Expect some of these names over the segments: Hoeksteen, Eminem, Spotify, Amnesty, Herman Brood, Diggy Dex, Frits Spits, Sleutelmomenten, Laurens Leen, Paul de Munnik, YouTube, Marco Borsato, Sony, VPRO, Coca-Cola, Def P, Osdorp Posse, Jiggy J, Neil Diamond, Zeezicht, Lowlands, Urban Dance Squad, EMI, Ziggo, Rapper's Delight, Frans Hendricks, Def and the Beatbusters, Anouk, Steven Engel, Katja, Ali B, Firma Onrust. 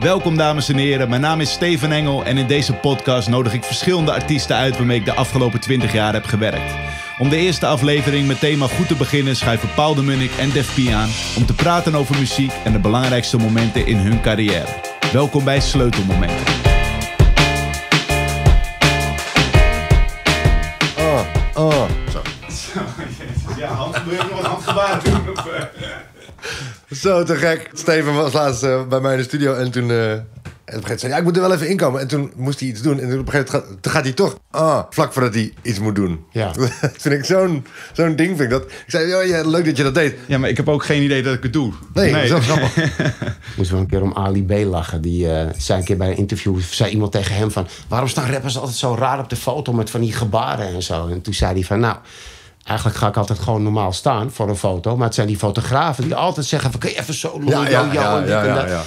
Welkom dames en heren, mijn naam is Steven Engel en in deze podcast nodig ik verschillende artiesten uit waarmee ik de afgelopen 20 jaar heb gewerkt. Om de eerste aflevering met thema goed te beginnen schuiven Paul de Munnik en Def P aan om te praten over muziek en de belangrijkste momenten in hun carrière. Welkom bij Sleutelmomenten. Zo, jezus. Ja, handgebaren, nog wat handgebaren doen. Zo te gek. Steven was laatst bij mij in de studio en toen... En op een gegeven moment zei hij, ja, ik moet er wel even inkomen. En toen moest hij iets doen. En toen op een gegeven moment gaat hij toch... vlak voordat hij iets moet doen. Ja. Dat vind ik zo'n ding. Vind ik, dat. Ik zei, oh, ja, leuk dat je dat deed. Ja, maar ik heb ook geen idee dat ik het doe. Nee. Dat is wel grappig. Moest wel een keer om Ali B lachen. Die zei een keer bij een interview... zei iemand tegen hem van... waarom staan rappers altijd zo raar op de foto... met van die gebaren en zo. En toen zei hij van... nou. Eigenlijk ga ik altijd gewoon normaal staan voor een foto. Maar het zijn die fotografen die altijd zeggen van... kun je even zo doen? Ja.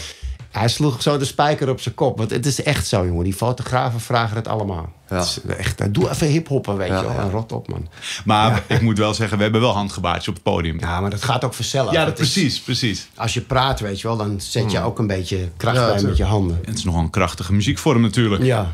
Hij sloeg zo de spijker op zijn kop. Want het is echt zo, jongen. Die fotografen vragen het allemaal. Ja. Het is echt, doe even hiphoppen, weet je wel. Ja. Rot op, man. Maar ja. Ik moet wel zeggen, we hebben wel handgebaartjes op het podium. Ja, maar dat gaat ook vanzelf. Ja, precies. Als je praat, weet je wel, dan zet je ook een beetje kracht bij met je handen. En het is nogal een krachtige muziekvorm natuurlijk. Ja.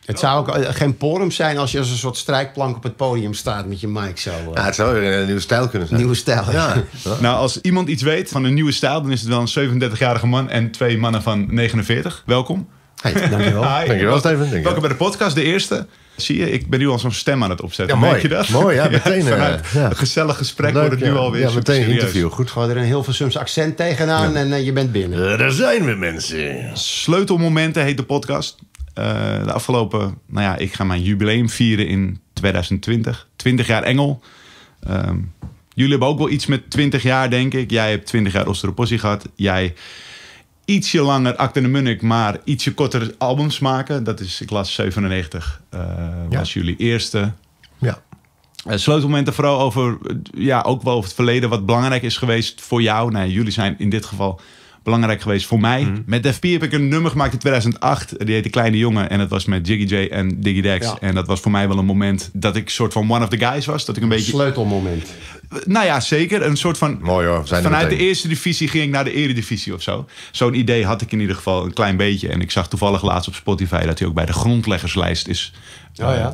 Het zou ook geen porum zijn als je als een soort strijkplank op het podium staat met je mic zo. Ja, het zou weer een nieuwe stijl kunnen zijn. Nieuwe stijl, ja. Nou, als iemand iets weet van een nieuwe stijl, dan is het wel een 37-jarige man en twee mannen van 49. Welkom. Hey, dankjewel. Hi. Dankjewel, Steven. Welkom bij de podcast, de eerste. Zie je, ik ben nu al zo'n stem aan het opzetten. Ja, merk je dat? Mooi, ja, meteen. Een gezellig gesprek wordt het nu alweer. Ja, meteen een interview. Goed, gooi er een heel Versums accent tegenaan en je bent binnen. Daar zijn we, mensen. Sleutelmomenten heet de podcast. De afgelopen, ik ga mijn jubileum vieren in 2020. 20 jaar Engel. Jullie hebben ook wel iets met 20 jaar, denk ik. Jij hebt 20 jaar Osdorp Posse gehad. Jij ietsje langer Acda & de Munnik, maar ietsje korter albums maken. Dat is, ik las 97, was jullie eerste. Ja. Sleutelmomenten vooral over, ook wel over het verleden. Wat belangrijk is geweest voor jou. Nee, jullie zijn in dit geval... belangrijk geweest voor mij. Met Def P heb ik een nummer gemaakt in 2008. Die heette Kleine Jongen. En dat was met Jiggy J en Diggy Dex. Ja. En dat was voor mij wel een moment dat ik soort van one of the guys was. Dat ik een beetje... sleutelmoment. Nou ja, zeker. Een soort van... mooi hoor. Vanuit de eerste divisie ging ik naar de eredivisie of zo. Zo'n idee had ik in ieder geval een klein beetje. En ik zag toevallig laatst op Spotify dat hij ook bij de grondleggerslijst is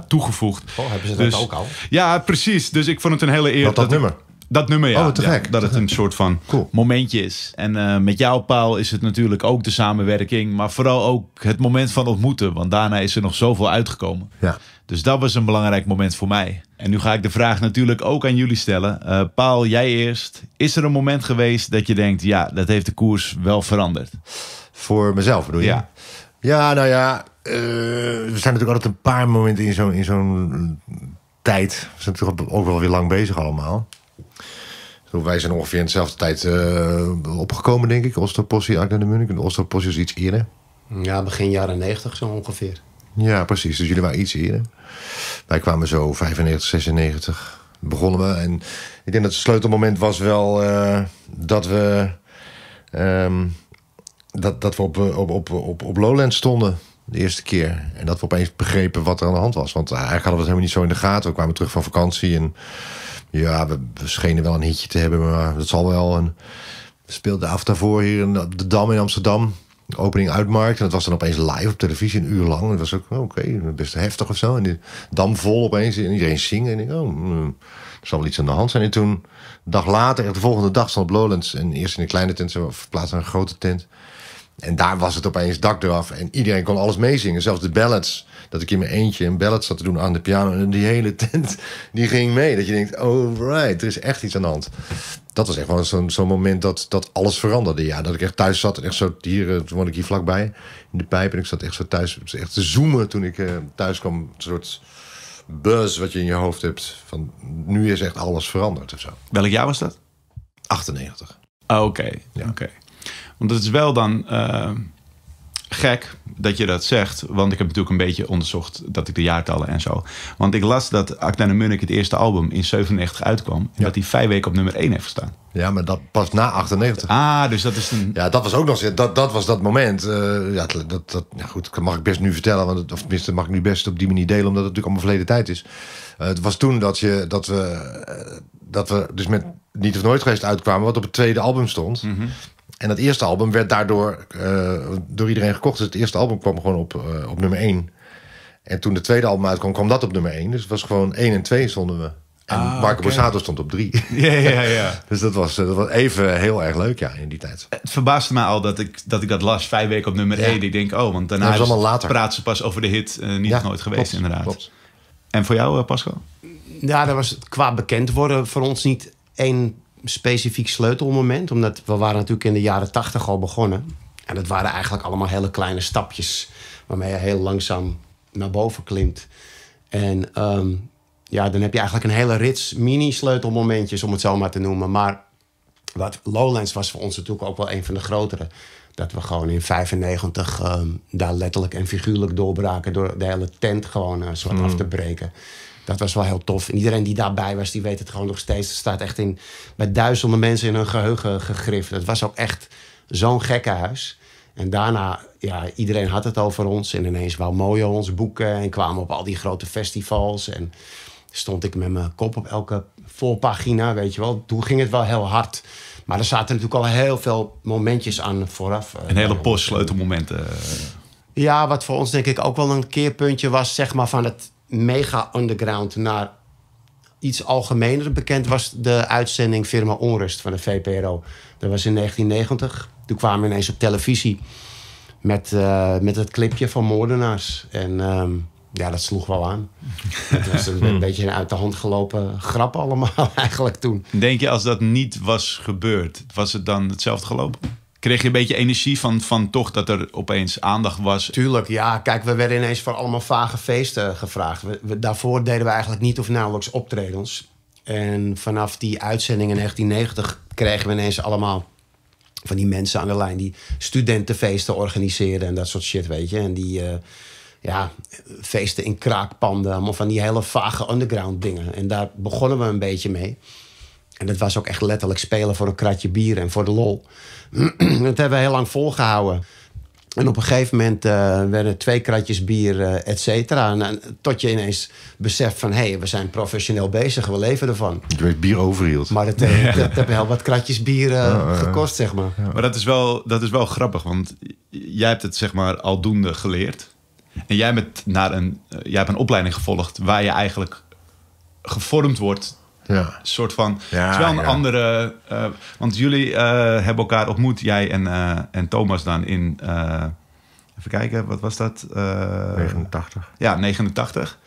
toegevoegd. Oh, hebben ze dat ook al? Ja, precies. Dus ik vond het een hele eer. Dat nummer? Dat nummer, ja. Oh, te gek. Dat het een soort van momentje is. En met jou, Paul, is het natuurlijk ook de samenwerking. Maar vooral ook het moment van ontmoeten. Want daarna is er nog zoveel uitgekomen. Ja. Dus dat was een belangrijk moment voor mij. En nu ga ik de vraag natuurlijk ook aan jullie stellen. Paul, jij eerst. Is er een moment geweest dat je denkt... ja, dat heeft de koers wel veranderd? Voor mezelf, bedoel je? Ja. Ja, nou ja. Er zijn natuurlijk altijd een paar momenten in zo'n tijd. We zijn natuurlijk ook wel weer lang bezig allemaal. Wij zijn ongeveer in dezelfde tijd opgekomen, denk ik. Osdorp Posse, Acda & de Munnik. En Osdorp Posse is iets eerder. Ja, begin jaren 90 zo ongeveer. Ja, precies. Dus jullie waren iets eerder. Wij kwamen zo 95, 96 begonnen we. En ik denk dat het sleutelmoment was wel dat we op Lowlands stonden. De eerste keer. En dat we opeens begrepen wat er aan de hand was. Want eigenlijk hadden we het helemaal niet zo in de gaten. We kwamen terug van vakantie en... ja, we schenen wel een hitje te hebben, maar dat zal wel. En we speelden af daarvoor hier in de Dam in Amsterdam. De opening Uitmarkt. En dat was dan opeens live op televisie, een uur lang. En dat was ook, best heftig of zo. En de Dam vol opeens. En iedereen zingen. En ik er zal wel iets aan de hand zijn. En toen, een dag later, de volgende dag stond op Lowlands. En eerst in een kleine tent, zo verplaatst naar een grote tent. En daar was het opeens dak eraf. En iedereen kon alles meezingen. Zelfs de ballads. Dat ik in mijn eentje een ballad zat te doen aan de piano. En die hele tent, die ging mee. Dat je denkt, oh right, er is echt iets aan de hand. Dat was echt wel zo'n moment dat alles veranderde. Ja, dat ik echt thuis zat. En echt zo hier, toen woonde ik hier vlakbij. In de Pijp. En ik zat echt zo thuis. Echt te zoomen toen ik thuis kwam. Een soort buzz wat je in je hoofd hebt. Van nu is echt alles veranderd of zo. Welk jaar was dat? 98. Oh, oké. Want het is wel dan... gek dat je dat zegt, want ik heb natuurlijk een beetje onderzocht dat ik de jaartallen en zo. Want ik las dat Acda & de Munnik het eerste album in 97 uitkwam en dat hij 5 weken op nummer 1 heeft gestaan. Ja, maar dat pas na 98. Ah, dus dat is een... ja, dat was ook nog... Dat was dat moment. Dat mag ik best nu vertellen, want of tenminste mag ik nu best op die manier delen, omdat het natuurlijk allemaal verleden tijd is. Het was toen dat we dus met Niet of Nooit Geweest uitkwamen, wat op het tweede album stond. En dat eerste album werd daardoor door iedereen gekocht. Dus het eerste album kwam gewoon op nummer 1. En toen de tweede album uitkwam, kwam dat op nummer 1. Dus het was gewoon 1 en 2 stonden we. En Marco Borsato stond op 3. Ja. Dus dat was even heel erg leuk, ja, in die tijd. Het verbaasde mij al dat ik dat las, 5 weken op nummer 1. Ik denk, want daarna is allemaal later. Praten ze pas over de hit nooit geweest, klopt, inderdaad. Klopt. En voor jou, Pascal? Ja, dat was qua bekend worden voor ons niet één specifiek sleutelmoment. Omdat we waren natuurlijk in de jaren 80 al begonnen. En dat waren eigenlijk allemaal hele kleine stapjes waarmee je heel langzaam naar boven klimt. En dan heb je eigenlijk een hele rits mini-sleutelmomentjes, om het zo maar te noemen. Maar wat Lowlands was voor ons natuurlijk ook wel een van de grotere. Dat we gewoon in 95 daar letterlijk en figuurlijk doorbraken door de hele tent gewoon soort af te breken. Dat was wel heel tof. En iedereen die daarbij was, die weet het gewoon nog steeds. Het staat echt bij duizenden mensen in hun geheugen gegrift. Het was ook echt zo'n gekkenhuis. En daarna, iedereen had het over ons. En ineens wou Mojo ons boeken. En kwamen op al die grote festivals. En stond ik met mijn kop op elke voorpagina, weet je wel. Toen ging het wel heel hard. Maar er zaten natuurlijk al heel veel momentjes aan vooraf. Een hele post sleutelmomenten. Ja, wat voor ons denk ik ook wel een keerpuntje was, zeg maar, van het mega underground naar iets algemener bekend was de uitzending Firma Onrust van de VPRO. Dat was in 1990. Toen kwamen we ineens op televisie met het clipje van moordenaars. En dat sloeg wel aan. Het was een beetje een uit de hand gelopen grap allemaal eigenlijk toen. Denk je, als dat niet was gebeurd, was het dan hetzelfde gelopen? Kreeg je een beetje energie van toch dat er opeens aandacht was? Tuurlijk, ja. Kijk, we werden ineens voor allemaal vage feesten gevraagd. Daarvoor deden we eigenlijk niet of nauwelijks optredens. En vanaf die uitzending in 1990 kregen we ineens allemaal van die mensen aan de lijn die studentenfeesten organiseerden en dat soort shit, weet je. En die feesten in kraakpanden, allemaal van die hele vage underground dingen. En daar begonnen we een beetje mee. En dat was ook echt letterlijk spelen voor een kratje bier en voor de lol. Dat hebben we heel lang volgehouden. En op een gegeven moment werden 2 kratjes bier, et cetera. En tot je ineens beseft van, hé, we zijn professioneel bezig. We leven ervan. Je weet, bier overhield. Maar dat hebben heel wat kratjes bier gekost, zeg maar. Ja. Maar dat is wel grappig, want jij hebt het, zeg maar, aldoende geleerd. En jij bent jij hebt een opleiding gevolgd waar je eigenlijk gevormd wordt. Ja. Soort van, het is wel een andere... want jullie hebben elkaar ontmoet, jij en Thomas dan in... even kijken, wat was dat? 89. Ja, 89.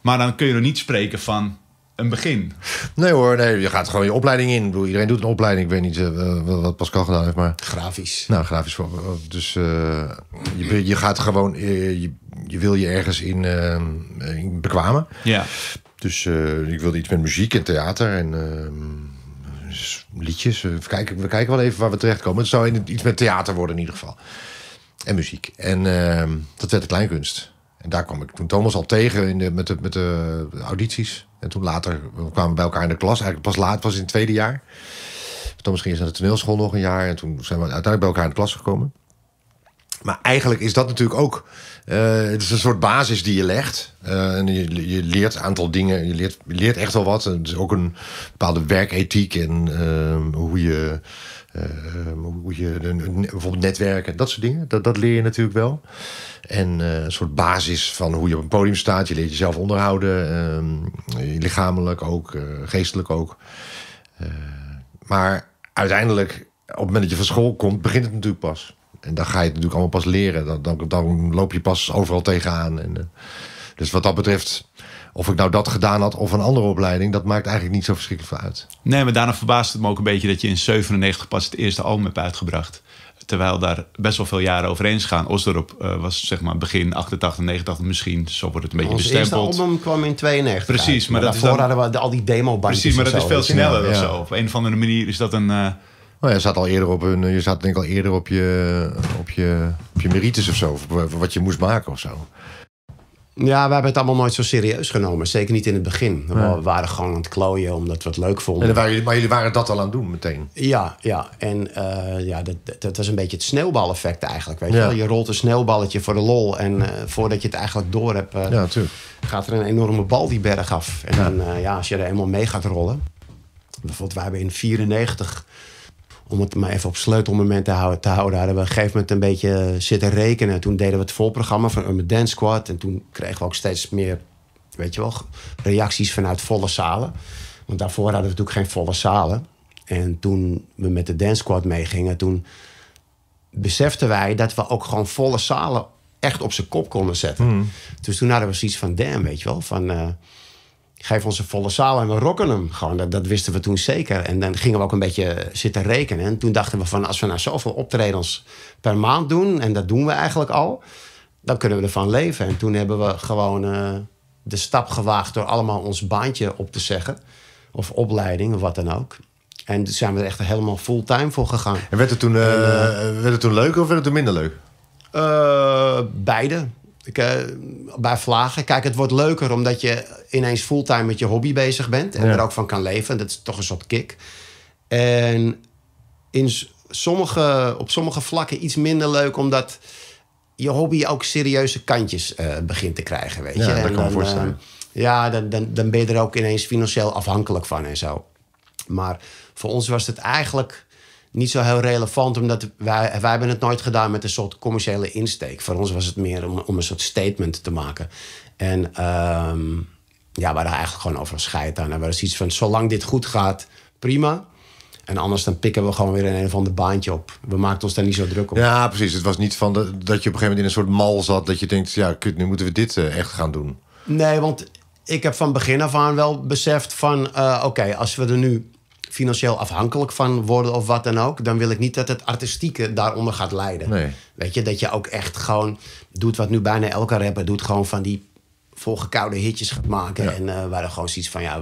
Maar dan kun je er niet spreken van een begin. Nee hoor, je gaat gewoon je opleiding in. Ik bedoel, iedereen doet een opleiding. Ik weet niet wat Pascal gedaan heeft, maar... Grafisch. Nou, grafisch. Dus je gaat gewoon... je wil je ergens in bekwamen. Ja. Dus ik wilde iets met muziek en theater en liedjes. We kijken wel even waar we terechtkomen. Het zou iets met theater worden in ieder geval. En muziek. En dat werd de kleinkunst. En daar kwam ik toen Thomas al tegen met de audities. En toen later kwamen we bij elkaar in de klas. Eigenlijk pas laat, was in het tweede jaar. Thomas ging eens naar de toneelschool nog een jaar. En toen zijn we uiteindelijk bij elkaar in de klas gekomen. Maar eigenlijk is dat natuurlijk ook... het is een soort basis die je legt. En je leert een aantal dingen. Je leert echt wel wat. Het is ook een bepaalde werkethiek. En bijvoorbeeld netwerken. Dat soort dingen. Dat leer je natuurlijk wel. En een soort basis van hoe je op een podium staat. Je leert jezelf onderhouden. Lichamelijk ook. Geestelijk ook. Maar uiteindelijk, op het moment dat je van school komt, begint het natuurlijk pas. En dan ga je het natuurlijk allemaal pas leren. Dan loop je pas overal tegenaan. En, dus wat dat betreft, of ik nou dat gedaan had of een andere opleiding, dat maakt eigenlijk niet zo verschrikkelijk veel uit. Nee, maar daarna verbaast het me ook een beetje dat je in 97 pas het eerste album hebt uitgebracht. Terwijl daar best wel veel jaren overheen gaan. Osdorp was zeg maar begin 88, 89 misschien. Zo wordt het een beetje bestempeld. Ons eerste album kwam in 92. Precies. Uit. Maar daarvoor hadden we al die demo-bandjes. Precies, maar dat is veel sneller of zo. Op een of andere manier is dat een... Nou, je zat denk ik al eerder op je merites of zo. Of wat je moest maken of zo. Ja, we hebben het allemaal nooit zo serieus genomen. Zeker niet in het begin. Ja. We waren gewoon aan het klooien omdat we het leuk vonden. Maar jullie waren dat al aan het doen meteen. Ja. En dat was een beetje het sneeuwbaleffect eigenlijk. Weet je wel? Je rolt een sneeuwballetje voor de lol. En voordat je het eigenlijk door hebt, gaat er een enorme bal die berg af. En dan, als je er eenmaal mee gaat rollen. Bijvoorbeeld, wij hebben in 1994... om het maar even op sleutelmoment te houden... hadden we op een gegeven moment een beetje zitten rekenen. Toen deden we het volprogramma van Urban Dance Squad. En toen kregen we ook steeds meer, weet je wel, reacties vanuit volle zalen. Want daarvoor hadden we natuurlijk geen volle zalen. En toen we met de Dance Squad meegingen, toen beseften wij dat we ook gewoon volle zalen echt op zijn kop konden zetten. Mm. Dus toen hadden we zoiets van, damn, weet je wel, van geef ons een volle zaal en we rocken hem. Gewoon, dat wisten we toen zeker. En dan gingen we ook een beetje zitten rekenen. En toen dachten we van, als we nou zoveel optredens per maand doen, en dat doen we eigenlijk al, dan kunnen we ervan leven. En toen hebben we gewoon de stap gewaagd door allemaal ons baantje op te zeggen. Of opleiding, of wat dan ook. En toen zijn we er echt helemaal fulltime voor gegaan. En werd het toen leuk of werd het toen minder leuk? Beide. Bij vlagen. Kijk, het wordt leuker omdat je ineens fulltime met je hobby bezig bent. En er ook van kan leven. Dat is toch een soort kick. En op sommige vlakken iets minder leuk. Omdat je hobby ook serieuze kantjes begint te krijgen. Weet je? Ja, dat kan me voorstellen. Dan ben je er ook ineens financieel afhankelijk van en zo. Maar voor ons was het eigenlijk niet zo heel relevant, omdat wij hebben het nooit gedaan met een soort commerciële insteek. Voor ons was het meer om een soort statement te maken. En we waren eigenlijk gewoon over een scheid aan. En we hadden zoiets van, zolang dit goed gaat, prima. En anders dan pikken we gewoon weer een of ander baantje op. We maakten ons daar niet zo druk op. Ja, precies. Het was niet van dat je op een gegeven moment in een soort mal zat, dat je denkt, ja, kut, nu moeten we dit echt gaan doen. Nee, want ik heb van begin af aan wel beseft van, oké, als we er nu financieel afhankelijk van worden of wat dan ook, dan wil ik niet dat het artistieke daaronder gaat leiden. Nee. Weet je, dat je ook echt gewoon doet wat nu bijna elke rapper doet, gewoon van die volgekoude hitjes gaat maken. Ja. En waar er gewoon zoiets van, ja,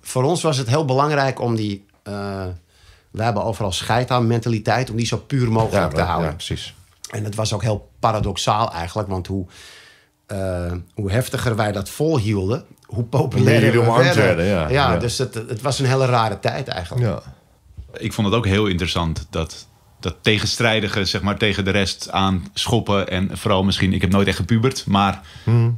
voor ons was het heel belangrijk om die, we hebben overal scheid aan mentaliteit, om die zo puur mogelijk te houden. Ja, precies. En het was ook heel paradoxaal eigenlijk, want hoe heftiger wij dat volhielden, hoe populairder we werden. Ja, dus het was een hele rare tijd eigenlijk. Ja. Ik vond het ook heel interessant dat tegenstrijdige, zeg maar, tegen de rest aanschoppen. En vooral misschien, ik heb nooit echt gepubert, maar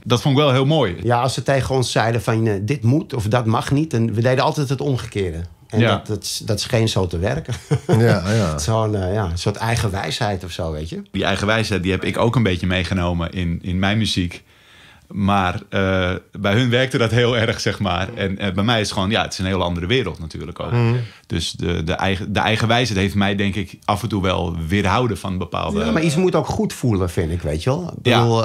dat vond ik wel heel mooi. Ja, als ze tegen ons zeiden van dit moet of dat mag niet. En we deden altijd het omgekeerde. En dat scheen zo te werken. Ja. Zo'n soort eigen wijsheid of zo, weet je. Die eigen wijsheid die heb ik ook een beetje meegenomen in mijn muziek. Maar bij hun werkte dat heel erg, zeg maar. En bij mij is het gewoon, ja, het is een heel andere wereld natuurlijk ook. Mm. Dus de eigen wijsheid heeft mij, denk ik, af en toe wel weerhouden van bepaalde. Ja, maar iets moet ook goed voelen, vind ik, weet je wel. Ik bedoel,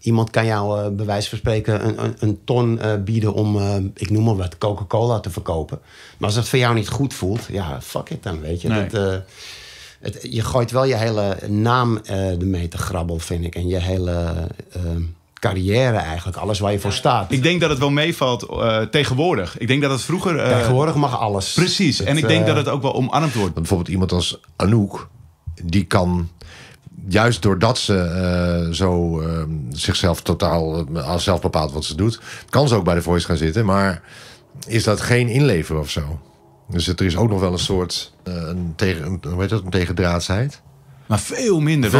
iemand kan jou bij wijze van spreken een ton bieden om, ik noem maar wat, Coca-Cola te verkopen. Maar als dat voor jou niet goed voelt, ja, fuck it dan, weet je. Nee. Je gooit wel je hele naam ermee te grabbel, vind ik. En je hele carrière eigenlijk, alles waar je voor staat. Ik denk dat het wel meevalt tegenwoordig. Ik denk dat het vroeger tegenwoordig mag alles. Precies, en ik denk dat het ook wel omarmd wordt. Bijvoorbeeld iemand als Anouk, die kan juist doordat ze zichzelf totaal zelf bepaalt wat ze doet, kan ze ook bij de Voice gaan zitten, maar is dat geen inleveren of zo? Dus er is ook nog wel een soort een tegendraadsheid. Maar veel minder.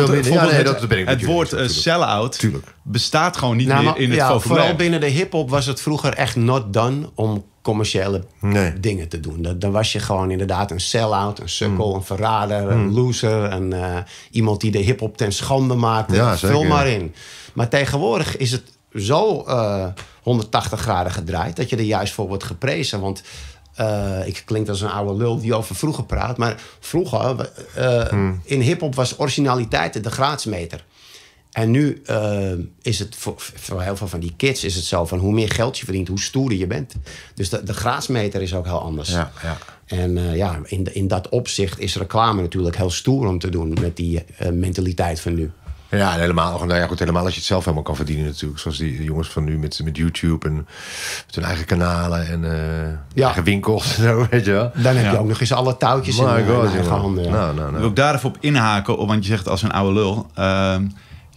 Het woord sell-out bestaat gewoon niet meer in het vocabulaire. Vooral binnen de hip-hop was het vroeger echt not done om commerciële dingen te doen. Dan was je gewoon inderdaad een sell-out, een sukkel, een verrader, een loser, iemand die de hip-hop ten schande maakte. Ja, vul maar in. Maar tegenwoordig is het zo 180 graden gedraaid dat je er juist voor wordt geprezen. Want ik klink als een oude lul die over vroeger praat. Maar vroeger, in hiphop was originaliteit de graadsmeter. En nu is het voor heel veel van die kids is het zo van hoe meer geld je verdient, hoe stoerder je bent. Dus de graadsmeter is ook heel anders. Ja. En in dat opzicht is reclame natuurlijk heel stoer om te doen met die mentaliteit van nu. Ja, en helemaal als je het zelf helemaal kan verdienen natuurlijk. Zoals die jongens van nu met YouTube en met hun eigen kanalen en eigen winkels en zo, weet je wel. Dan heb je ook nog eens alle touwtjes in eigen handen. Ja. Nou. Wil ik daar even op inhaken, want je zegt als een oude lul.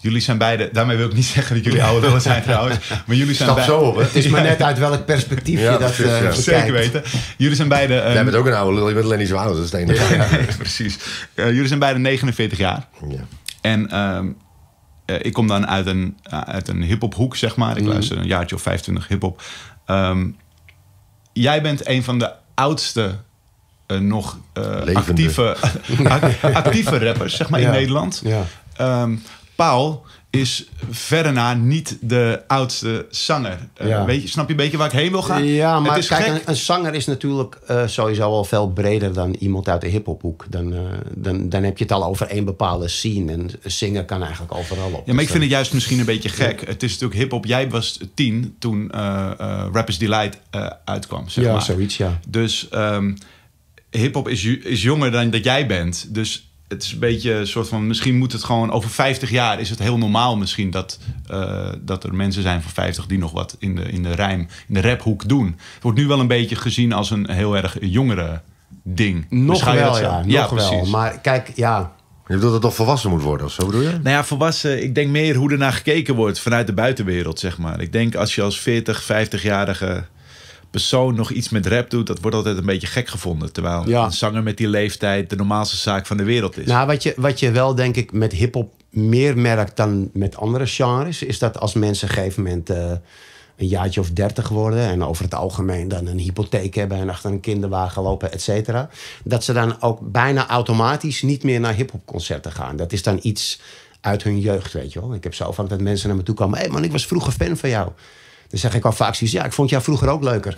Jullie zijn beide, daarmee wil ik niet zeggen dat jullie oude lullen zijn trouwens. Maar jullie zijn beide. Stap zo op, hè? Het is maar net uit welk perspectief je dat zeker weten. Jullie zijn beide. Jij bent ook een oude lul, je bent alleen niet zo oud, dat is het enige. Ja, precies. Jullie zijn beide 49 jaar. Ja. En ik kom dan uit een hiphophoek, zeg maar. Ik luister een jaartje of 25 hiphop. Jij bent een van de oudste nog actieve rappers, zeg maar, in Nederland. Ja. Paul is verre na niet de oudste zanger. Snap je een beetje waar ik heen wil gaan? Ja, maar het is kijk, een zanger is natuurlijk sowieso al veel breder dan iemand uit de hiphophoek. Dan heb je het al over één bepaalde scene. En een singer kan eigenlijk overal op. Ja, maar dus ik vind het juist misschien een beetje gek. Ja. Het is natuurlijk hiphop. Jij was 10 toen Rapper's Delight uitkwam, zeg maar. Zoiets, ja. Dus hiphop is jonger dan dat jij bent. Dus het is een beetje een soort van, misschien moet het gewoon over 50 jaar is het heel normaal misschien dat er mensen zijn van 50 die nog wat in de raphoek doen. Het wordt nu wel een beetje gezien als een heel erg jongere ding. Nog wel, nog wel. Maar kijk, je bedoelt dat het toch volwassen moet worden of zo, bedoel je? Nou ja, volwassen. Ik denk meer hoe ernaar gekeken wordt vanuit de buitenwereld, zeg maar. Ik denk als je als 40, 50-jarige persoon nog iets met rap doet, dat wordt altijd een beetje gek gevonden. Terwijl een zanger met die leeftijd de normaalste zaak van de wereld is. Nou, wat je wel denk ik met hiphop meer merkt dan met andere genres, is dat als mensen op een gegeven moment een jaartje of 30 worden en over het algemeen dan een hypotheek hebben en achter een kinderwagen lopen, et cetera, dat ze dan ook bijna automatisch niet meer naar hiphopconcerten gaan. Dat is dan iets uit hun jeugd, weet je wel. Ik heb zo vaak dat mensen naar me toe komen, hé man, ik was vroeger fan van jou. Dan zeg ik al vaak zoiets, ik vond jou vroeger ook leuker.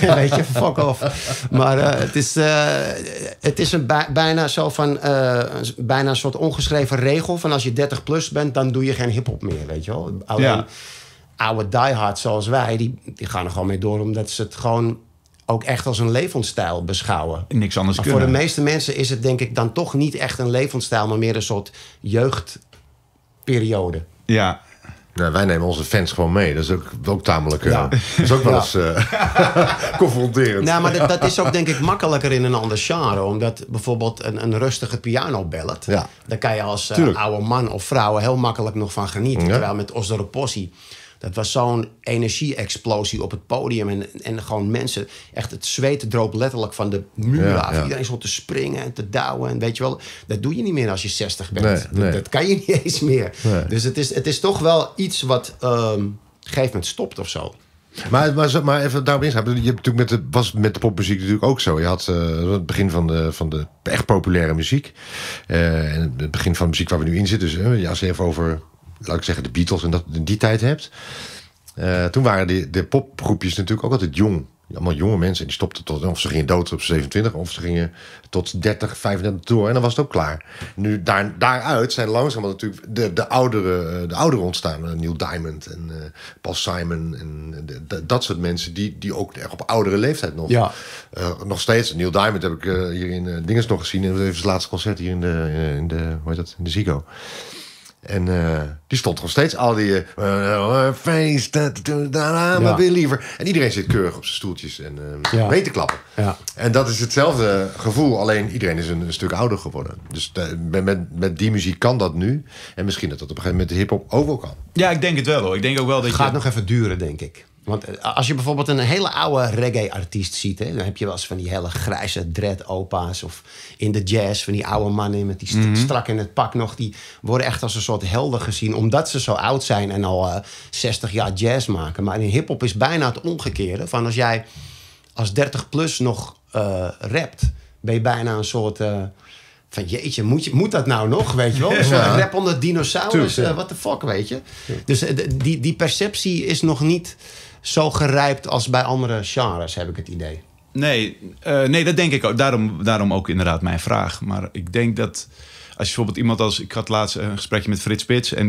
Weet je, fuck off. Maar het is een bijna zo van bijna een soort ongeschreven regel van als je 30 plus bent, dan doe je geen hiphop meer, weet je wel. Alleen oude diehards zoals wij, die gaan er gewoon mee door, omdat ze het gewoon ook echt als een levensstijl beschouwen. Niks anders maar kunnen. Voor de meeste mensen is het denk ik dan toch niet echt een levensstijl, maar meer een soort jeugdperiode. Ja. Nou, wij nemen onze fans gewoon mee. Dat is ook tamelijk. Dat is ook wel eens confronterend. Nou, maar dat is ook denk ik makkelijker in een ander genre. Omdat bijvoorbeeld een rustige pianoballet, daar kan je als oude man of vrouw heel makkelijk nog van genieten. Ja. Terwijl met Osdorp Posse, dat was zo'n energie-explosie op het podium. En gewoon mensen, echt het zweet droop letterlijk van de muren af. Ja. Iedereen stond te springen en te douwen. En weet je wel, dat doe je niet meer als je 60 bent. Nee. Dat kan je niet eens meer. Nee. Dus het is toch wel iets wat op een gegeven moment stopt of zo. Maar even daarop ingaan. Het was met de popmuziek natuurlijk ook zo. Je had het begin van de echt populaire muziek. En het begin van de muziek waar we nu in zitten. Dus als je even over, laat ik zeggen, de Beatles en dat in die tijd hebt. Toen waren de popgroepjes natuurlijk ook altijd jong. Allemaal jonge mensen. En die stopten of ze gingen dood op 27... of ze gingen tot 30, 35 door. En dan was het ook klaar. Nu, daaruit zijn langzaam natuurlijk de ouderen ontstaan. Neil Diamond en Paul Simon. En dat soort mensen die ook echt op oudere leeftijd nog. Ja. Nog steeds. Neil Diamond heb ik hier in Dinges nog gezien. En dat heeft het laatste concert hier in de Ziggo. En die stond nog steeds al die face, maar weer liever. En iedereen zit keurig op zijn stoeltjes en mee te klappen. Ja. En dat is hetzelfde gevoel, alleen iedereen is een stuk ouder geworden. Dus met die muziek kan dat nu. En misschien dat op een gegeven moment de hiphop ook wel kan. Ja, ik denk het wel hoor. Ik denk ook wel dat het gaat nog even duren, denk ik. Want als je bijvoorbeeld een hele oude reggae-artiest ziet, hè, dan heb je wel eens van die hele grijze dread-opa's. Of in de jazz, van die oude mannen met die strak in het pak nog. Die worden echt als een soort helden gezien, omdat ze zo oud zijn en al 60 jaar jazz maken. Maar in hiphop is bijna het omgekeerde. Van als jij als 30 plus nog rapt, ben je bijna een soort van jeetje, moet dat nou nog, weet je wel? Dus rap onder dinosaurus, what the fuck, weet je? Ja. Dus die perceptie is nog niet zo gerijpt als bij andere genres, heb ik het idee. Nee, dat denk ik ook. Daarom ook inderdaad mijn vraag. Maar ik denk dat als je bijvoorbeeld iemand als... Ik had laatst een gesprekje met Frits Spits en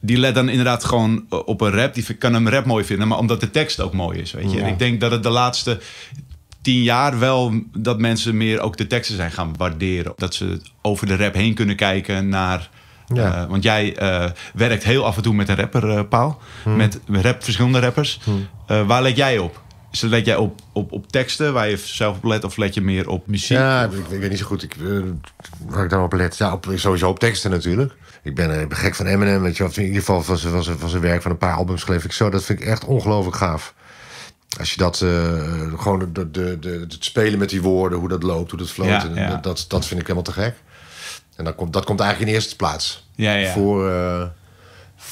die let dan inderdaad gewoon op een rap. Die kan een rap mooi vinden, maar omdat de tekst ook mooi is, weet je. Ja. En ik denk dat het de laatste 10 jaar wel dat mensen meer ook de teksten zijn gaan waarderen. Dat ze over de rap heen kunnen kijken naar... want jij werkt heel af en toe met een rapper, Paul. Met verschillende rappers. Waar let jij op? Let jij op teksten waar je zelf op let? Of let je meer op muziek? Ja, ik weet niet zo goed waar ik dan op let. Ja, sowieso op teksten natuurlijk. Ik ben gek van Eminem. Weet je, in ieder geval van zijn werk van een paar albums geloof ik zo. Dat vind ik echt ongelooflijk gaaf. Als je dat gewoon het spelen met die woorden, hoe dat loopt, hoe dat floot. Ja. Dat vind ik helemaal te gek. En dat komt eigenlijk in eerste plaats. Ja. Voor, uh,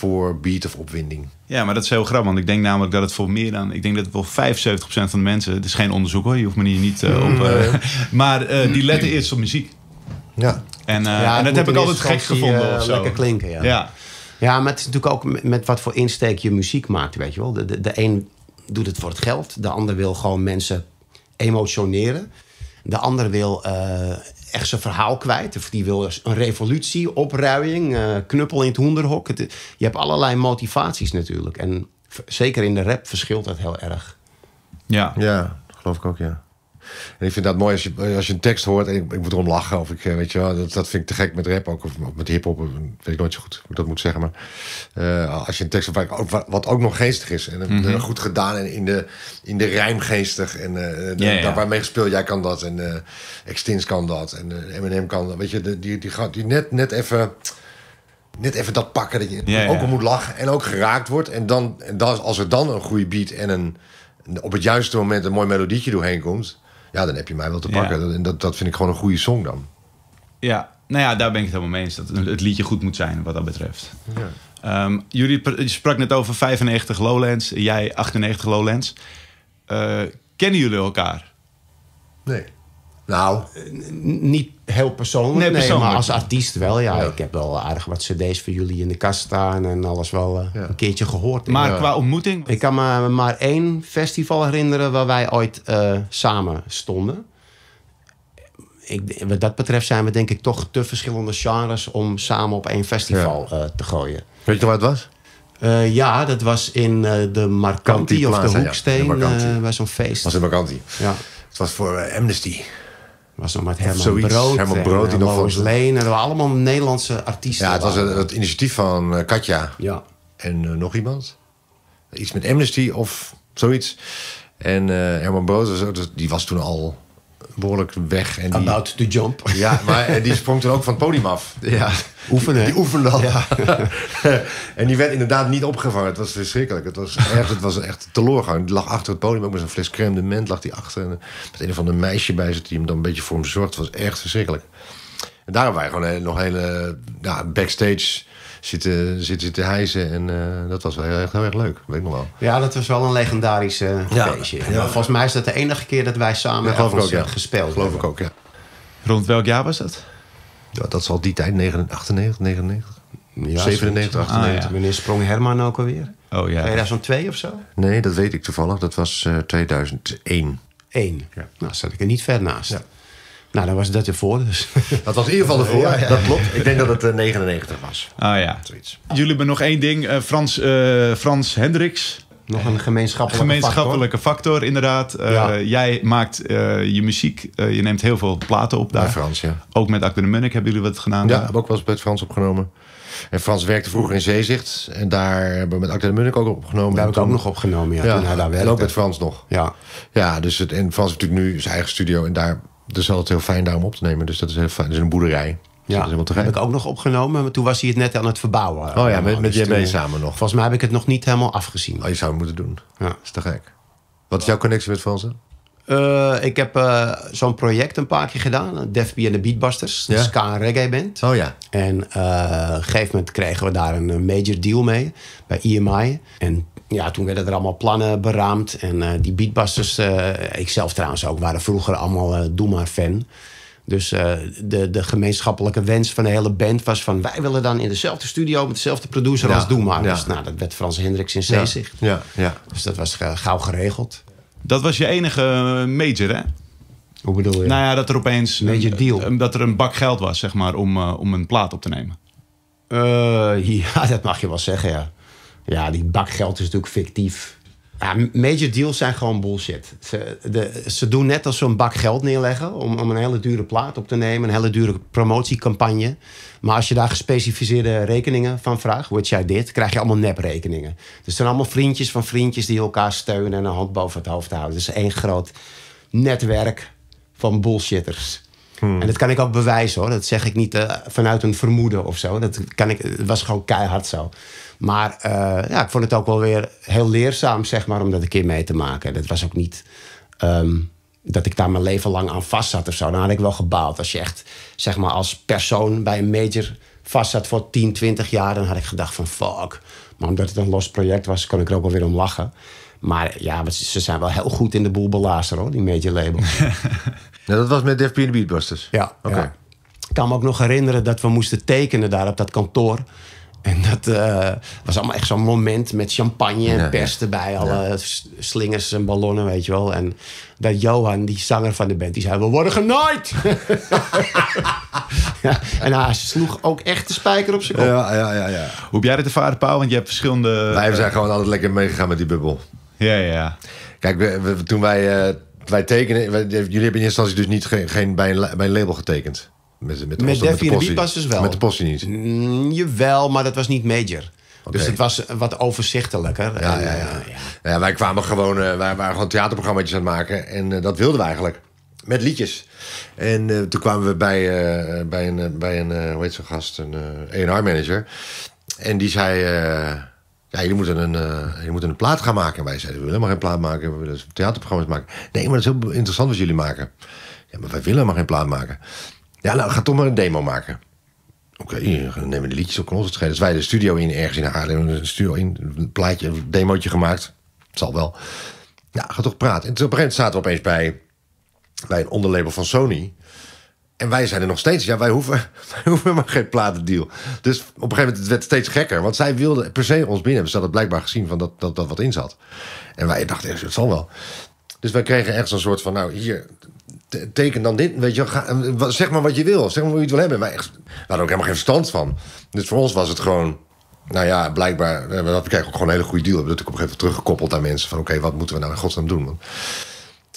voor beat of opwinding. Ja, maar dat is heel grappig. Want ik denk namelijk dat het voor meer dan... Ik denk dat het wel 75% van de mensen... Het is geen onderzoek hoor, je hoeft me hier niet op... maar die letten eerst op muziek. Ja. En dat heb ik altijd gek gevonden. Lekker klinken, ja. Ja. Ja, maar het is natuurlijk ook met wat voor insteek je muziek maakt, weet je wel. De een doet het voor het geld. De ander wil gewoon mensen emotioneren. De ander wil echt zijn verhaal kwijt. Of die wil een revolutie, opruiing, knuppel in het hoenderhok. Je hebt allerlei motivaties natuurlijk. En zeker in de rap verschilt dat heel erg. Ja, ja, dat geloof ik ook, ja. En ik vind dat mooi als je een tekst hoort en ik moet erom lachen. Of ik, weet je wel, dat vind ik te gek met rap ook. Of met hiphop, weet ik nooit zo goed hoe ik dat moet zeggen. Maar als je een tekst hoort, wat ook nog geestig is. En goed gedaan en in de rijm geestig. En daar waarmee gespeeld, jij kan dat. En Ekstince kan dat. En Eminem kan dat. Weet je, die gaat die net even dat pakken. Dat je ook moet lachen en ook geraakt wordt. En dan, als er dan een goede beat en op het juiste moment een mooi melodietje doorheen komt... Ja, dan heb je mij wel te pakken. Ja. Dat vind ik gewoon een goede song dan. Ja, nou ja, daar ben ik het helemaal mee eens. Dat het liedje goed moet zijn, wat dat betreft. Ja. Jullie sprak net over 95 Lowlands. Jij 98 Lowlands. Kennen jullie elkaar? Nee. Nou, niet heel persoonlijk. Nee, maar als artiest wel. Ja. Ik heb wel aardig wat cd's voor jullie in de kast staan en alles wel een keertje gehoord. Maar qua ontmoeting? Ik kan me maar één festival herinneren waar wij ooit samen stonden. Wat dat betreft zijn we denk ik toch te verschillende genres om samen op één festival te gooien. Weet je wat het was? Ja, dat was in de Marcanti of de Hoeksteen. Bij zo'n feest. Was in Marcanti. Ja. Het was voor Amnesty. Was nog met Herman Brood en Laurens Leen. Dat waren allemaal Nederlandse artiesten. Ja, het was het initiatief van Katja. Ja. En nog iemand. Iets met Amnesty of zoiets. En Herman Brood, die was toen al behoorlijk weg. En about to jump. Ja, maar en die sprong toen ook van het podium af. Ja. Oefenen. Die oefende al. Ja. En die werd inderdaad niet opgevangen. Het was verschrikkelijk. Het was echt teloorgang. Die lag achter het podium. Ook met zo'n fles crème de ment lag die achter. En met een of ander meisje bij zijn team dan een beetje voor hem zorgde. Het was echt verschrikkelijk. En daarom waren wij gewoon nog hele backstage... Zitten hijsen en dat was wel heel erg leuk, weet ik nog wel. Ja, dat was wel een legendarisch feestje. Ja. Volgens mij is dat de enige keer dat wij samen gespeeld hebben. Geloof ik ook, ja. Rond welk jaar was dat? Ja, dat zal die tijd, 98, 99, ja, 97, 98. Wanneer sprong Herman ook alweer? Oh, ja. 2002 of zo? Nee, dat weet ik toevallig. Dat was 2001. Ja. Nou, zat ik er niet ver naast. Ja. Nou, dan was dat ervoor dus. Dat was in ieder geval ervoor, ja. Dat klopt. Ik denk dat het 99 was. Ah ja. Zoiets. Jullie hebben nog één ding. Frans Hendricks. Nog een gemeenschappelijke factor, inderdaad. Ja. Jij maakt je muziek. Je neemt heel veel platen op daar. Bij Frans, ja. Ook met Acda & de Munnik hebben jullie wat gedaan. Ja, heb ook wel eens bij Frans opgenomen. En Frans werkte vroeger in Zeezicht. En daar hebben we met Acda & de Munnik ook opgenomen. Daar heb ik ook nog opgenomen, ja. Toen hij daar werkte. En ook met Frans nog. Ja. Ja, dus en Frans heeft natuurlijk nu zijn eigen studio en daar... Dus altijd heel fijn daarom op te nemen. Dus dat is heel fijn. Dat is een boerderij. Dus ja, dat heb ik ook nog opgenomen. Maar toen was hij het net aan het verbouwen. Oh ja, met JB dus samen nog. Volgens mij heb ik het nog niet helemaal afgezien. Oh, je zou het moeten doen. Ja. Dat is te gek. Wat is jouw connectie met Frans? Ik heb zo'n project een paar keer gedaan. Def P en de Beatbusters. De ska reggae band. Oh ja. En op een gegeven moment kregen we daar een major deal mee. Bij EMI. En... Ja, toen werden er allemaal plannen beraamd. En die Beatbusters, ikzelf trouwens ook, waren vroeger allemaal Doe Maar fan. Dus de gemeenschappelijke wens van de hele band was van... wij willen dan in dezelfde studio met dezelfde producer als Doe Maar. Ja. Dus dat werd Frans Hendricks in Zeezicht. Ja. Dus dat was gauw geregeld. Dat was je enige major, hè? Hoe bedoel je? Nou ja, dat er opeens major deal. Dat er een bak geld was, zeg maar, om een plaat op te nemen. Ja, dat mag je wel zeggen, ja. Ja, die bakgeld is natuurlijk fictief. Ja, major deals zijn gewoon bullshit. Ze doen net als ze een bak geld neerleggen... Om een hele dure plaat op te nemen. Een hele dure promotiecampagne. Maar als je daar gespecificeerde rekeningen van vraagt... wat jij dit, krijg je allemaal neprekeningen. Dus het zijn allemaal vriendjes van vriendjes... die elkaar steunen en een hand boven het hoofd houden. Dus één groot netwerk van bullshitters. En dat kan ik ook bewijzen, hoor. Dat zeg ik niet vanuit een vermoeden of zo. Het was gewoon keihard zo. Maar ik vond het ook wel weer heel leerzaam, zeg maar, om dat een keer mee te maken. Dat was ook niet dat ik daar mijn leven lang aan vast zat of zo. Dan had ik wel gebaald. Als je echt, zeg maar, als persoon bij een major vast zat voor 10, 20 jaar... dan had ik gedacht van fuck. Maar omdat het een los project was, kon ik er ook wel weer om lachen. Maar ja, ze zijn wel heel goed in de boel belazeren, hoor, die major labels. Ja, dat was met Def P en de Beatbusters? Ja, oké. Ja. Ik kan me ook nog herinneren dat we moesten tekenen daar op dat kantoor. En dat was allemaal echt zo'n moment met champagne en pers erbij. Alle slingers en ballonnen, weet je wel. En dat Johan, die zanger van de band, die zei... We worden genaaid! Ja, en hij sloeg ook echt de spijker op zijn kop. Ja. Hoe heb jij dit ervaren, Paul? Want je hebt verschillende... Wij zijn gewoon altijd lekker meegegaan met die bubbel. Ja. Kijk, toen wij tekenen... jullie hebben in eerste instantie dus niet bij een label getekend. Met Def en de Beatbusters wel. Met de Posse niet? Jawel, maar dat was niet major. Okay. Dus het was wat overzichtelijker. Ja, wij kwamen gewoon... wij waren gewoon theaterprogramma's aan het maken. En dat wilden we eigenlijk. Met liedjes. En toen kwamen we bij een hoe heet zo'n gast? Een A&R manager. En die zei... ja, jullie moeten een plaat gaan maken. En wij zeiden, we willen helemaal geen plaat maken. We willen theaterprogramma's maken. Nee, maar dat is heel interessant wat jullie maken. Ja, maar wij willen helemaal geen plaat maken. Ja, nou, ga toch maar een demo maken. Oké, dan nemen we de liedjes op concert schrijven. Dus wij de studio in, ergens in Haarlem, een plaatje, een demootje gemaakt. Het zal wel. Ja, ga toch praten. En op een gegeven moment zaten we opeens bij een onderlabel van Sony. En wij zijn er nog steeds. Ja, wij hoeven maar geen platendeal. Dus op een gegeven moment werd het steeds gekker. Want zij wilden per se ons binnen. Ze hadden blijkbaar gezien van dat wat in zat. En wij dachten, het zal wel. Dus wij kregen echt zo'n soort van, nou, hier... Teken dan dit, weet je, zeg maar wat je wil. Zeg maar wat je wil hebben. Wij hadden ook helemaal geen verstand van. Dus voor ons was het gewoon... Nou ja, blijkbaar... We kregen ook gewoon een hele goede deal. We hebben dat op een gegeven moment teruggekoppeld aan mensen. Van oké, wat moeten we nou in godsnaam doen? En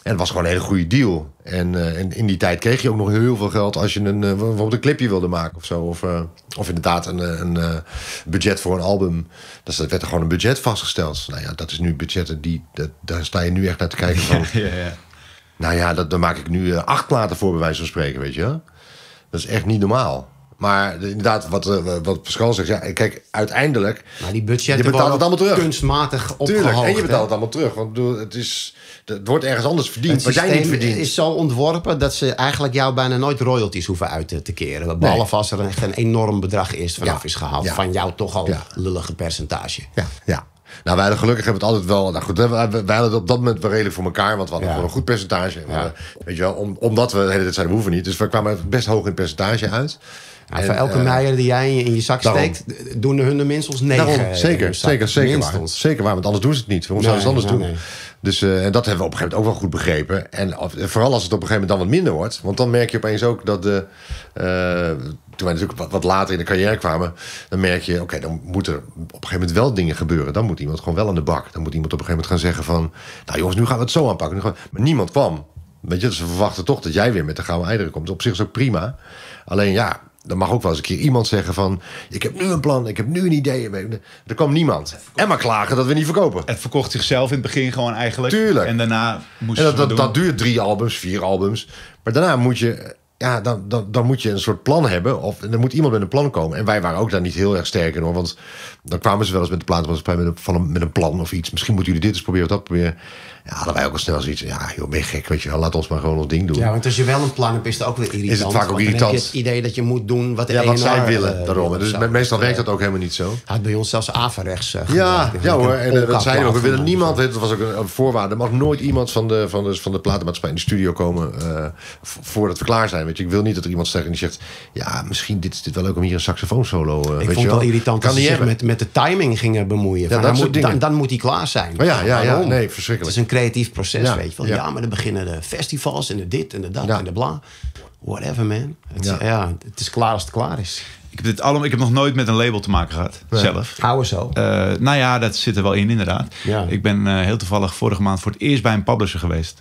het was gewoon een hele goede deal. En in die tijd kreeg je ook nog heel veel geld... als je bijvoorbeeld een clipje wilde maken of zo. Of inderdaad een budget voor een album. Dus dat werd er gewoon een budget vastgesteld. Nou ja, dat is nu budgetten die... Daar sta je nu echt naar te kijken van... Ja. Nou ja, daar maak ik nu 8 platen voor, bij wijze van spreken, weet je. Dat is echt niet normaal. Maar inderdaad, wat Pascal zegt, ja, kijk, uiteindelijk... Maar die budgetten worden allemaal kunstmatig opgehoogd. Tuurlijk, en je betaalt het allemaal terug. Want het wordt ergens anders verdiend, wat jij niet verdient. Het is zo ontworpen dat ze eigenlijk jou bijna nooit royalties hoeven uit te keren. Behalve als er echt een enorm bedrag eerst vanaf is gehaald. Ja. Van jou toch al lullige percentage. Ja. Nou, wij hadden gelukkig hebben het altijd wel... Nou goed, wij hadden het op dat moment wel redelijk voor elkaar. Want we hadden gewoon een goed percentage. Ja. Weet je wel, omdat we de hele tijd zeiden, we hoeven niet. Dus we kwamen best hoog in het percentage uit. Ja, en, voor elke meijer die jij in je zak steekt... doen hun er minstens 9. Daarom, zeker. Zeker waar, want anders doen ze het niet. Waarom zouden ze het anders doen? Nee. Dus en dat hebben we op een gegeven moment ook wel goed begrepen. En vooral als het op een gegeven moment dan wat minder wordt. Want dan merk je opeens ook dat... toen wij natuurlijk wat later in de carrière kwamen... dan merk je, oké, dan moet er op een gegeven moment wel dingen gebeuren. Dan moet iemand gewoon wel aan de bak. Dan moet iemand op een gegeven moment gaan zeggen van... nou jongens, nu gaan we het zo aanpakken. Maar niemand kwam. Weet je, dus we verwachten toch dat jij weer met de gouden eieren komt. Op zich is ook prima. Alleen ja, dan mag ook wel eens een keer iemand zeggen van... ik heb nu een plan, ik heb nu een idee. Er kwam niemand. En maar klagen dat we niet verkopen. Het verkocht zichzelf in het begin gewoon eigenlijk. Tuurlijk. En daarna moesten we doen. Dat duurt 3 albums, 4 albums. Maar daarna moet je... Ja, dan moet je een soort plan hebben. Of dan moet iemand met een plan komen. En wij waren ook daar niet heel erg sterk in, hoor. Want dan kwamen ze wel eens met de plaat met een plan of iets. Misschien moeten jullie dit eens proberen of dat proberen. Ja, hadden wij ook al snel zoiets. Ja, joh, ben je gek, weet je wel. Laat ons maar gewoon ons ding doen. Ja, want als je wel een plan hebt, is het ook weer irritant. Is het vaak ook irritant. Dan heb je het idee dat je moet doen wat de wat zij willen. Daarom. Dus meestal werkt dat ook helemaal niet zo. Had bij ons zelfs averechts hoor. En dat zeiden we ook. We willen niemand, dat was ook een voorwaarde. Er mag nooit iemand van de platenmaatschappij in de studio komen voordat we klaar zijn. Weet je, ik wil niet dat er iemand zegt en die zegt... ja, misschien is dit wel leuk om hier een saxofoonsolo... Ik vond het wel irritant dat ze zich met de timing gingen bemoeien. Ja, dan moet hij klaar zijn. Maar nee, verschrikkelijk. Het is een creatief proces, weet je wel. Ja, maar dan beginnen de festivals en de dit en de dat en de bla. Whatever, man. Het is klaar als het klaar is. Ik heb nog nooit met een label te maken gehad, zelf. Houden zo. Nou ja, dat zit er wel in, inderdaad. Ja. Ik ben heel toevallig vorige maand voor het eerst bij een publisher geweest...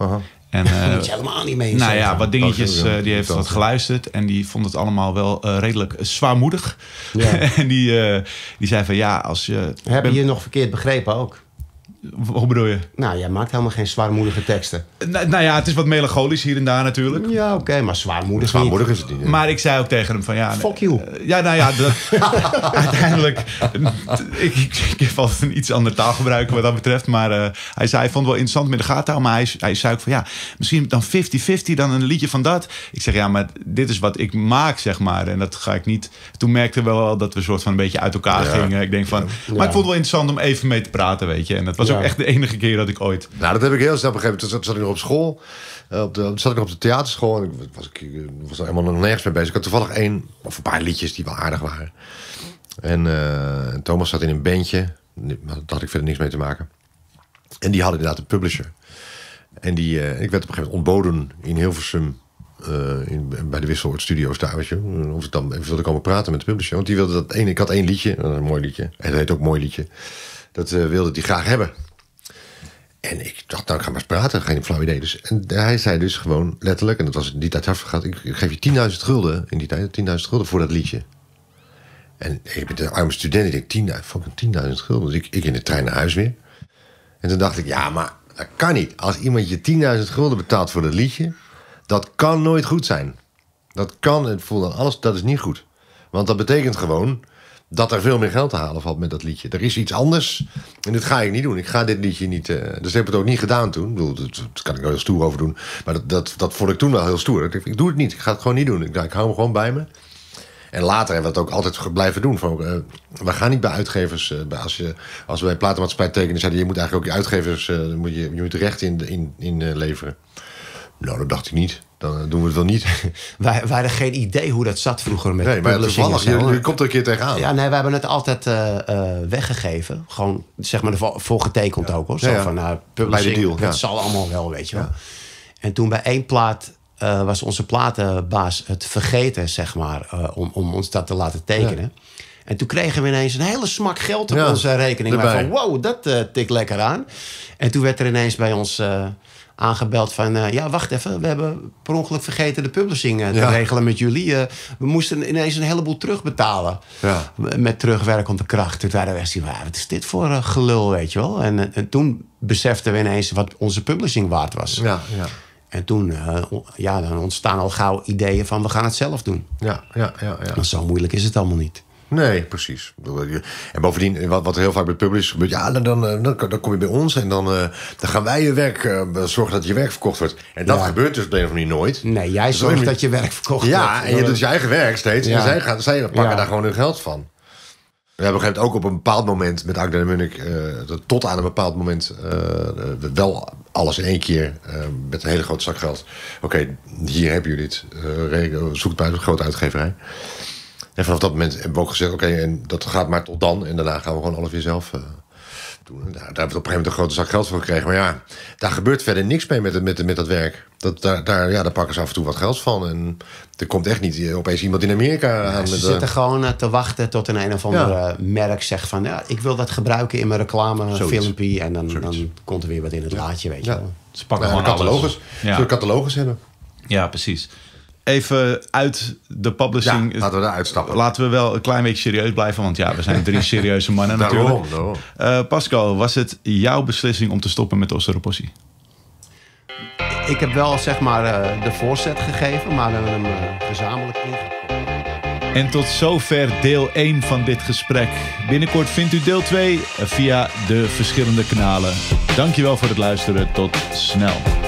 En, dat moet je helemaal niet mee. Nou ja, wat dingetjes, die heeft wat geluisterd. En die vond het allemaal wel redelijk zwaarmoedig. Ja. En die zei van ja, als je... Heb je nog verkeerd begrepen ook? Hoe bedoel je? Nou, jij maakt helemaal geen zwaarmoedige teksten. Nou ja, het is wat melancholisch hier en daar natuurlijk. Ja, oké, maar zwaarmoedig is het niet. Maar ik zei ook tegen hem van ja... Fuck you. Ja, nou ja, uiteindelijk... Ik heb altijd een iets ander taalgebruik wat dat betreft. Maar hij zei, hij vond het wel interessant met de gaattaal. Maar hij zei ook van ja, misschien dan 50-50, dan een liedje van dat. Ik zeg ja, maar dit is wat ik maak, zeg maar. En dat ga ik niet... Toen merkte we wel dat we soort van een beetje uit elkaar gingen. Ik denk van... Ja. Maar ik vond het wel interessant om even mee te praten, weet je. En dat was ook echt de enige keer dat ik ooit... Nou, dat heb ik heel snel begrepen. Toen zat ik nog op school. Zat ik nog op de theaterschool. En ik was helemaal nog nergens mee bezig. Ik had toevallig een paar liedjes die wel aardig waren. En Thomas zat in een bandje. Daar had ik verder niks mee te maken. En die hadden inderdaad een publisher. En die, ik werd op een gegeven moment ontboden in Hilversum... bij de Wisselwoord Studio's daar, weet je. Of ik dan even wilde komen praten met de publisher. Want die wilde dat ik had één liedje. Een mooi liedje. En dat heet ook Mooi Liedje. Dat wilde die graag hebben. En ik dacht, nou, ik ga maar eens praten. Geen flauw idee. Dus. En hij zei dus gewoon letterlijk, en dat was in die tijd hard, ik geef je 10.000 gulden in die tijd. 10.000 gulden voor dat liedje. En ik ben een arme student. Ik denk, 10.000 gulden. Dus ik in de trein naar huis weer. En toen dacht ik, ja, maar dat kan niet. Als iemand je 10.000 gulden betaalt voor dat liedje... Dat kan nooit goed zijn. Dat kan, het voelt aan alles, dat is niet goed. Want dat betekent gewoon dat er veel meer geld te halen valt met dat liedje. Er is iets anders en dat ga ik niet doen. Ik ga dit liedje niet... Dus ik heb het ook niet gedaan toen. Ik bedoel, dat kan ik wel heel stoer over doen. Maar dat vond ik toen wel heel stoer. Ik doe het niet, ik ga het gewoon niet doen. Ik hou hem gewoon bij me. En later hebben we dat ook altijd blijven doen. Van, we gaan niet bij uitgevers... Als we bij platenmaatschappij tekenen... Zeiden, je moet eigenlijk ook je uitgevers... Je moet recht in leveren. Nou, dat dacht ik niet. Dan doen we het wel niet. Wij hadden geen idee hoe dat zat vroeger met publishing. Je komt er een keer tegenaan. Ja, nee, wij hebben het altijd weggegeven. Gewoon, zeg maar, ervoor getekend ook. Hoor. Zo van, publishing, bij de deal, dat zal allemaal wel, weet je wel. Ja. En toen bij één plaat was onze platenbaas het vergeten, zeg maar, om ons dat te laten tekenen. Ja. En toen kregen we ineens een hele smak geld op onze rekening. Maar van, wow, dat tikt lekker aan. En toen werd er ineens bij ons... aangebeld van, ja, wacht even... we hebben per ongeluk vergeten de publishing te regelen met jullie. We moesten ineens een heleboel terugbetalen. Ja. Met terugwerkende kracht. Toen waren we echt zien, wat is dit voor gelul, weet je wel? En toen beseften we ineens wat onze publishing waard was. Ja, ja. En toen dan ontstaan al gauw ideeën van... we gaan het zelf doen. Ja, ja, ja, ja. En zo moeilijk is het allemaal niet. Nee, precies. En bovendien, wat heel vaak bij publishers gebeurt... ja, dan kom je bij ons en dan gaan wij je werk... zorgen dat je werk verkocht wordt. En dat gebeurt dus op de een of andere manier nooit. Nee, jij zorgt dat je werk verkocht wordt. Ja, en je doet je eigen werk steeds. Ja. En zij pakken daar gewoon hun geld van. We hebben op een gegeven moment ook op een bepaald moment... met Acda & de Munnik, tot aan een bepaald moment... wel alles in één keer met een hele grote zak geld. Oké, hier hebben jullie dit. Zoek het bij een grote uitgeverij. En vanaf dat moment hebben we ook gezegd... oké, en dat gaat maar tot dan. En daarna gaan we gewoon alles weer zelf doen. Nou, daar hebben we op een gegeven moment een grote zak geld voor gekregen. Maar ja, daar gebeurt verder niks mee met dat werk. Daar pakken ze af en toe wat geld van. En er komt echt niet opeens iemand in Amerika aan. Ze zitten gewoon te wachten tot een of ander merk zegt van... ja, ik wil dat gebruiken in mijn reclamefilmpje. En dan komt er weer wat in het laadje, weet je wel. Ze pakken gewoon catalogus. Ja. Zullen catalogus hebben? Ja, precies. Even uit de publishing... Ja, laten we daar uitstappen. Laten we wel een klein beetje serieus blijven... want ja, we zijn drie serieuze mannen natuurlijk. Daarom. Pascal, was het jouw beslissing om te stoppen met Osdorp Posse? Ik heb wel, zeg maar, de voorzet gegeven... maar we hebben hem gezamenlijk ingepakt. En tot zover deel 1 van dit gesprek. Binnenkort vindt u deel 2 via de verschillende kanalen. Dankjewel voor het luisteren. Tot snel.